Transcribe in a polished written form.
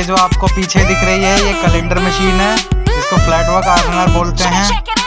ये जो आपको पीछे दिख रही है ये कैलेंडर मशीन है, इसको फ्लैट वर्क आयरनर बोलते हैं।